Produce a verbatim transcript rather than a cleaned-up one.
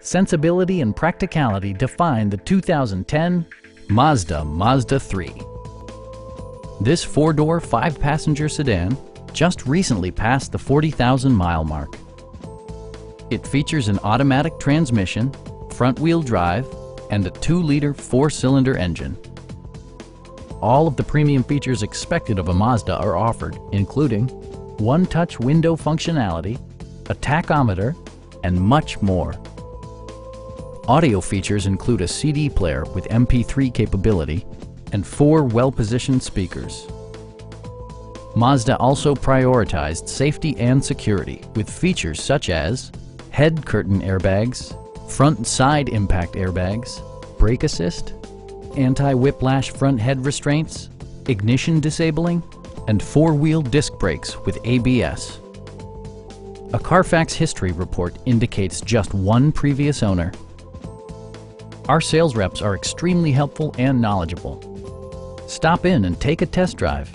sensibility and practicality define the two thousand ten Mazda Mazda three. This four-door, five-passenger sedan just recently passed the forty thousand mile mark. It features an automatic transmission, front-wheel drive, and a two liter four-cylinder engine. All of the premium features expected of a Mazda are offered, including one-touch window functionality, a tachometer, and much more. Audio features include a C D player with M P three capability and four well-positioned speakers. Mazda also prioritized safety and security with features such as head curtain airbags, front and side impact airbags, brake assist, anti-whiplash front head restraints, ignition disabling, and four-wheel disc brakes with A B S. A Carfax history report indicates just one previous owner. Our sales reps are extremely helpful and knowledgeable. Stop in and take a test drive.